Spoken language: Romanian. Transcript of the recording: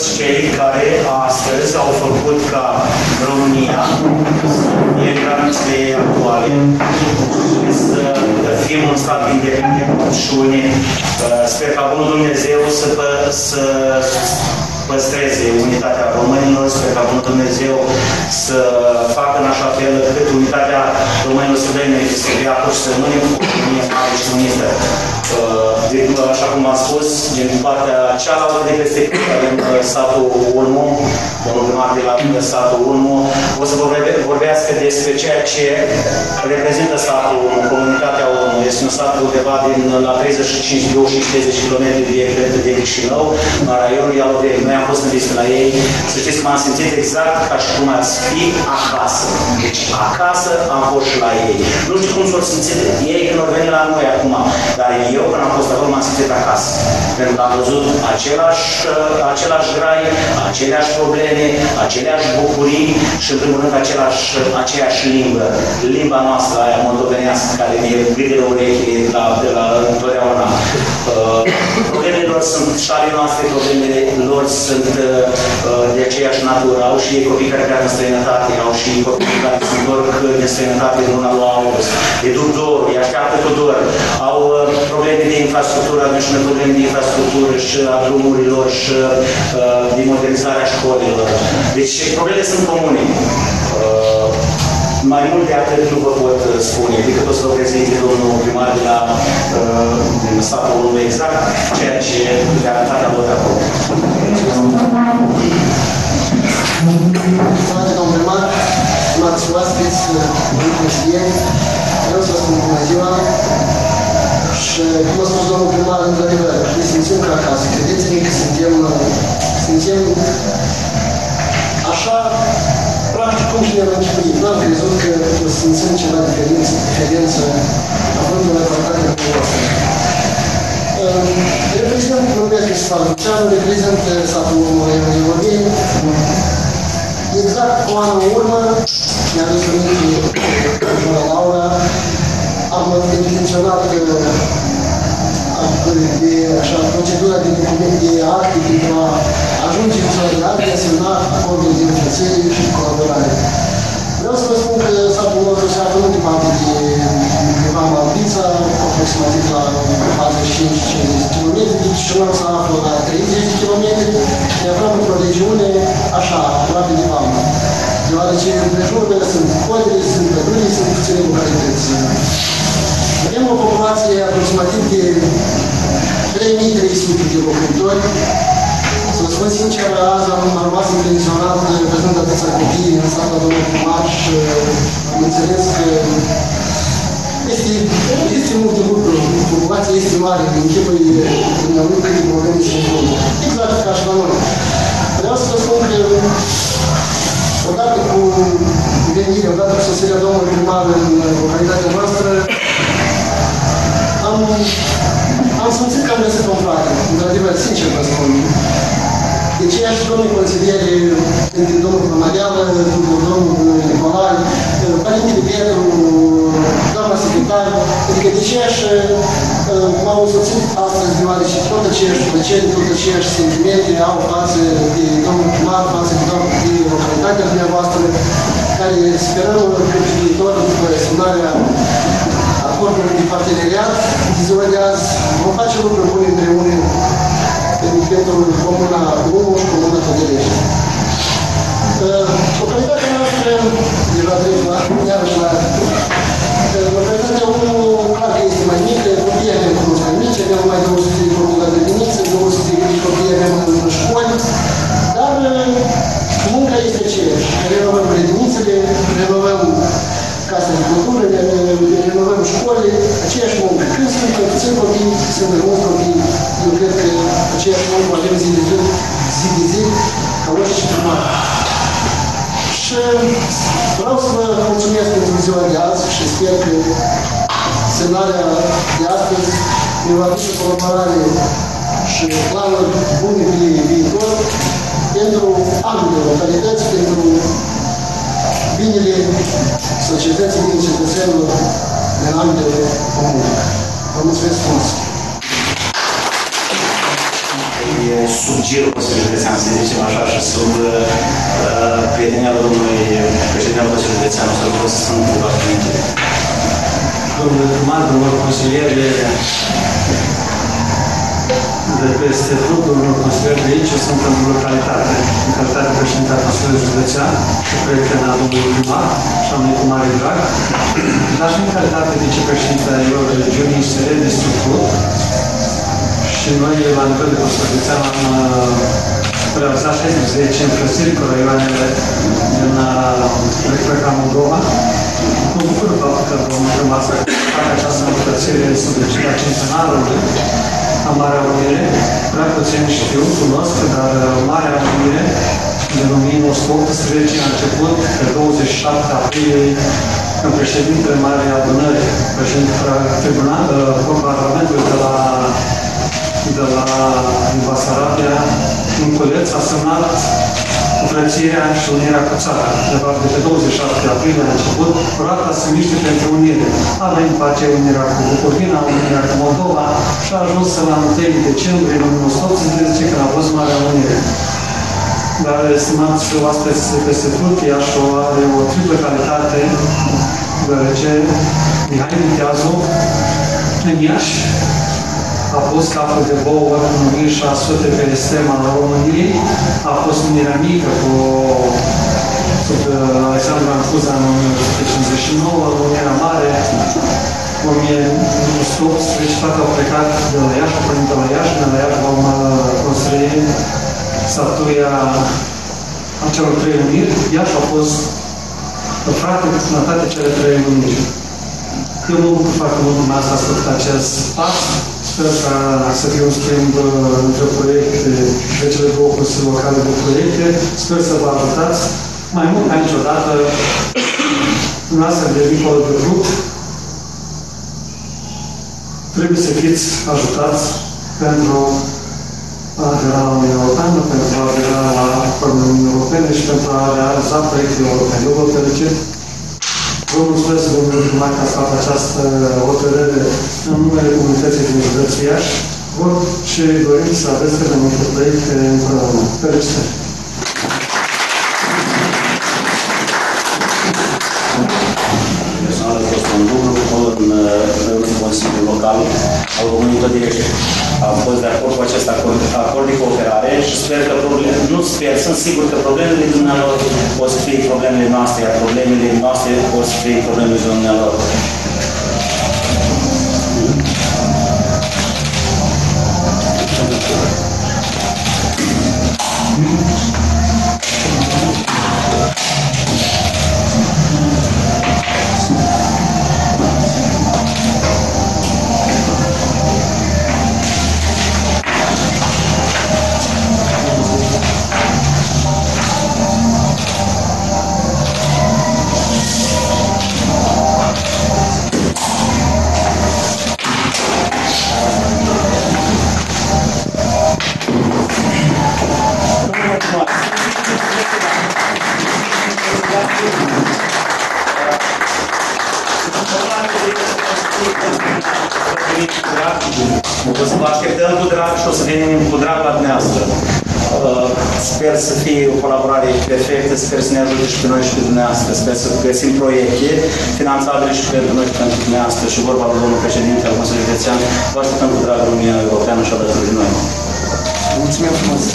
Cei care astăzi au făcut ca România e granițele actuale, să fim un stat independent și unit. Sper ca bunul Dumnezeu să păstreze unitatea românilor, sper ca bunul Dumnezeu să facă în așa fel cât unitatea românilor să dea și să nu ne România mare și unită. Așa cum am spus, din partea cealaltă de peste avem satul Ulmu, domnul primar de la satul Ulmu, o să vorbească despre ceea ce reprezintă satul Ulmu, comunitatea Ulmu. Este un sat undeva din la 35-30 km de Chișinău, la raionul Ialoveni. Noi am fost în vizită la ei, să știți că m-am simțit exact ca și cum ați fi acasă. Deci acasă am fost și la ei. Nu știu cum s-au simțit ei când au venit la noi acum, dar eu când am fost acolo m-am simțit acasă. Pentru că am văzut același grai, aceleași probleme, aceleași bucurii și în primul rând aceeași limbă. Limba noastră, aia moldovenească, care mi-e privire de urechile de la întotdeauna. Problemele lor sunt și ale noastre, problemele lor sunt de aceeași natură. Au și ei copii care pleacă în străinătate, au și copii care se întorc de străinătate în luna lui august. Le duc dor, îi așteaptă cu dor. Au probleme de infrastructură, avem și probleme de infrastructură și a drumurilor și din modernizarea școlilor. Deci problemele sunt comune. Mai mult de atât nu vă pot spune, decât o să vă prezinte domnul primar de la statul României exact, ceea ce le-a arătat la vot acolo. Mulțumesc, domnul primar, stimați oaspeți, domnul președinte, vreau să vă spun bună ziua și, cum a spus domnul primar, într-adevăr, ne simțim ca acasă, credeți-ne că simțim așa, practic cum și ne-am închipuit. N-am crezut că o să simțim ceva diferență având o repartate cu oasă. Reprezintă lumea Iisus Albucianu, reprezintă satul Ialoveni. Exact cu anul în urmă, ne-am întâlnit cu Laura, am intenționat de așa, procedura de acte pentru a ajunge în zona de acte, semna acordul de înfrățire și colaborare. Vreau să vă spun că satul nostru se află nu departe de undeva Malpița, aproximativ la 45-50 km, deci și noi se află la 30 de km, ne aflăm într-o regiune așa, aproape de Vama, deoarece împrejururile sunt podere, sunt pădurii, sunt puține localități. Avem o populație aproximativ de 3.300 de locuitori. Să vă spun sincer, azi am rămas impresionat văzând atâția copii în sala domnului primar și am înțeles că este mult de lucru. Populația este mare, în chipul în anul câte probleme și în lume. Exact ca și la noi. Vreau să vă spun că odată cu venirea, odată cu sosirea domnului primar în localitatea noastră, am simțit că am găsit un frate, într-adevăr, sincer vă spun. De ce și domnul consiliere, între domnul Pămăreală, domnul Nicolai, părintele Petru, doamna secretar, adică de ce și m-au însoțit astăzi, deoarece tot aceeași plăceri, tot aceeași sentimente au față de domnul primar, față de localitatea dumneavoastră, care sperăm că pe viitor, după semnarea acordului de parteneriat, de ziua de azi vom face lucruri bune împreună pentru comuna Ulmu și comuna Tăderești. Localitatea noastră, de la drept, iarăși la localitatea Ulmu, clar că este mai mică, copiii avem cunosc mai mici, avem mai 200 de copii la grădiniță, 200 de copii avem în școli, dar munca este aceeași. Renovăm grădinițele, renovăm casa de cultură, renovăm școli, aceeași muncă. Când sunt puțini copii, sunt mai mulți copii, eu cred că aceeași muncă avem zi de zi, ca orice primar. Și vreau să vă mulțumesc pentru ziua de azi și sper că semnarea de astăzi ne va aduce colaborare și planuri bune pe viitor pentru ambele localități, pentru binele societății din cetățenilor de ambele comune. Vă mulțumesc frumos! sub girul Consiliului Județean, să zicem așa, și sub prietenia domnului președintele Consiliului Județean, o să vă spun cumva cuvinte. Domnule primar, domnul consilier de peste tot, domnul consilier de aici, sunt într-o localitate, în calitate președinte al Consiliului Județean, și prietena domnului primar, și am venit cu mare drag, dar și în calitate de vicepreședinte a lor regiunii și de structură. Și noi, la nivel de Consiliul Județean, am realizat 10 înfrățiri cu raioanele din programul Goma. Mă bucur faptul că vom urma să fac această înfrățire sub legea centenarului a Marea Unire. Prea puțin știu, cunosc, dar Marea Unire, din 1918, a început pe 27 aprilie, când președintele Marei Adunări, președintele Parlamentului de la Basarabia, în Culeț, a semnat înfrățirea și unirea cu țara. De fapt, de pe 27 aprilie a început, curata se miște pentru unire. Avem pace unirea cu Bucovina, unirea cu Moldova și a ajuns la 1 decembrie 1918, când a fost Marea Unire. Dar, estimați oaspeți peste tot, Iași are o triplă calitate, deoarece Mihai Viteazu, în Iași, a fost capul de bou în 1600 pe extrema României, a fost unirea mică cu Alessandro Antuza în 1959, unirea mare, în 1918, toate au plecat de la Iași, au pornit de la Iași, de la Iași vom construi statuia celor trei uniri. Iași a fost frate cu sănătate cele trei uniri. Eu mă bucur foarte mult în asta să fac acest pas. Sper ca să fie un schimb între proiecte, de cele două consiliuri locale de proiecte. Sper să vă ajutați. Mai mult ca niciodată, dumneavoastră de dincolo de grup, trebuie să fiți ajutați pentru a adera la Uniunea Europeană, pentru a adera la Acordul Uniunii Europene și pentru a realiza proiectele europene. Eu vă felicit. Vă mulțumesc, domnule primar, că ați făcut această hotărâre în numele comunității din județul Iași. Și dorim să aveți cât de multe proiecte împreună. Felicitări! Personal a fost un lucru în Consiliul Local al României tot direct. Am fost de acord cu acest acord de cooperare și sper că problemele, nu sper, sunt sigur că problemele dumnealor o să fie problemele noastre, iar problemele noastre o să fie problemele dumnealor. O să vă așteptăm cu drag și o să venim cu drag la dumneavoastră. Sper să fie o colaborare perfectă, sper să ne ajute și pe noi și pe dumneavoastră. Sper să găsim proiecte finanțabile și pentru noi și pentru dumneavoastră. Și vorba lui domnul președinte al Consiliului Județean, vă așteptăm cu drag România Europeană și alături de noi. Mulțumim frumos!